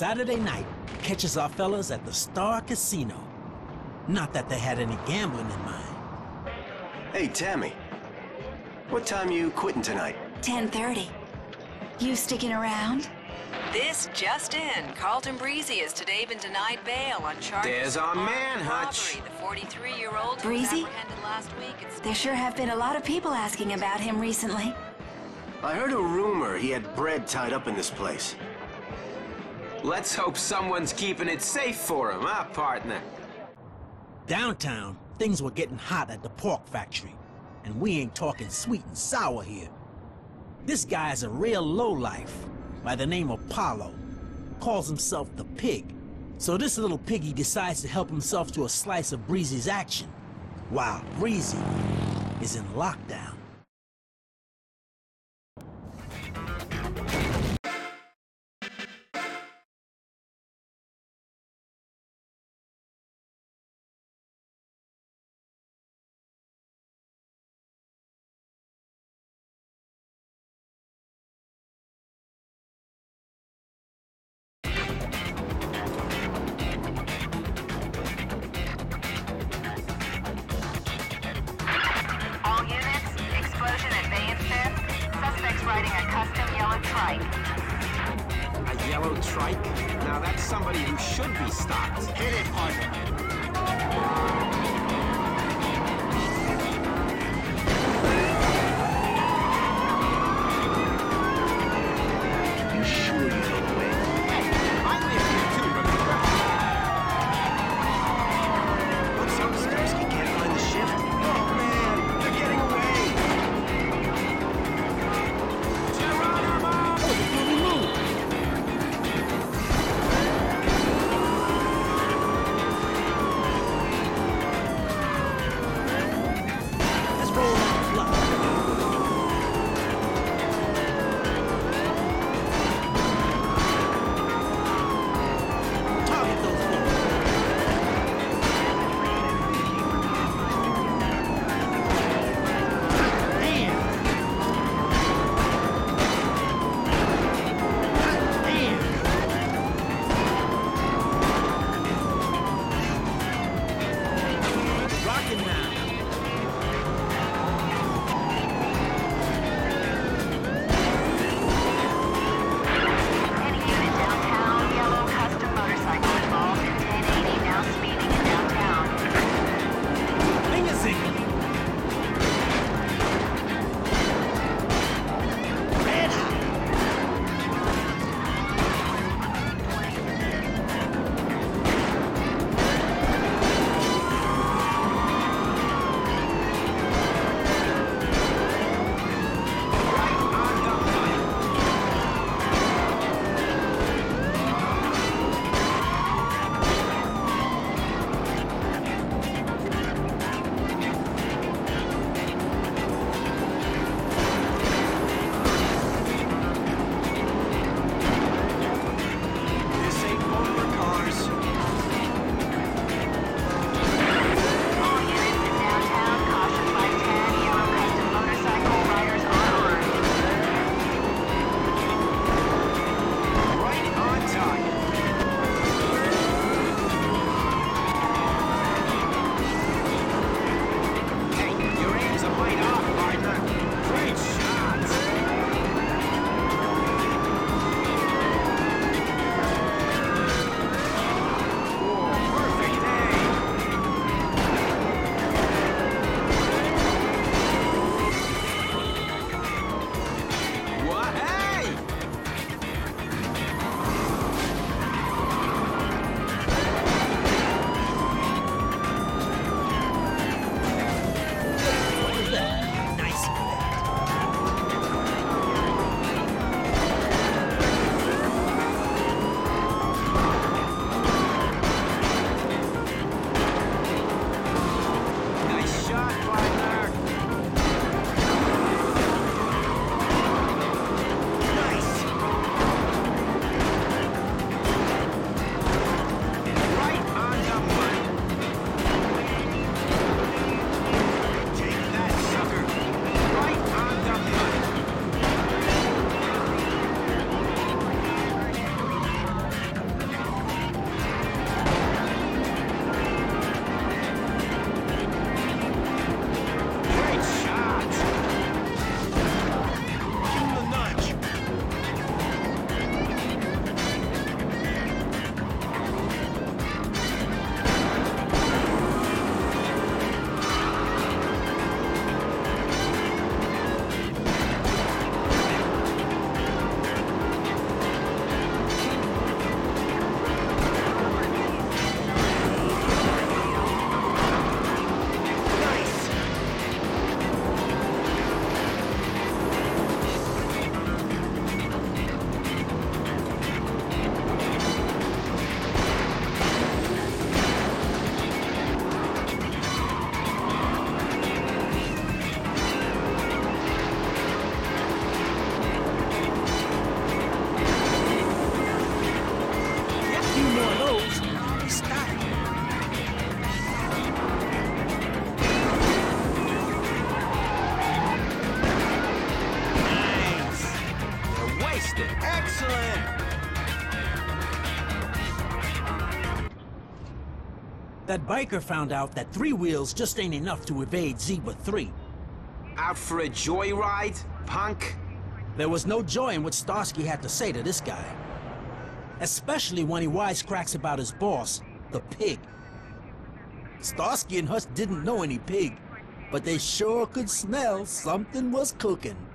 Saturday night catches our fellas at the Star Casino. Not that they had any gambling in mind. Hey, Tammy. What time you quitting tonight? 10:30. You sticking around? This just in. Carlton Breezy has today been denied bail on charges. There's our man, Hutch. Robbery, the 43-year-old Breezy? Last week. There sure have been a lot of people asking about him recently. I heard a rumor he had bread tied up in this place. Let's hope someone's keeping it safe for him, huh, partner? Downtown, things were getting hot at the pork factory. And we ain't talking sweet and sour here. This guy's a real lowlife by the name of Apollo. Calls himself the Pig. So this little piggy decides to help himself to a slice of Breezy's action, while Breezy is in lockdown. That biker found out that three wheels just ain't enough to evade Zebra 3. Out for a joyride, punk? There was no joy in what Starsky had to say to this guy. Especially when he wisecracks about his boss, the pig. Starsky and Hutch didn't know any pig, but they sure could smell something was cooking.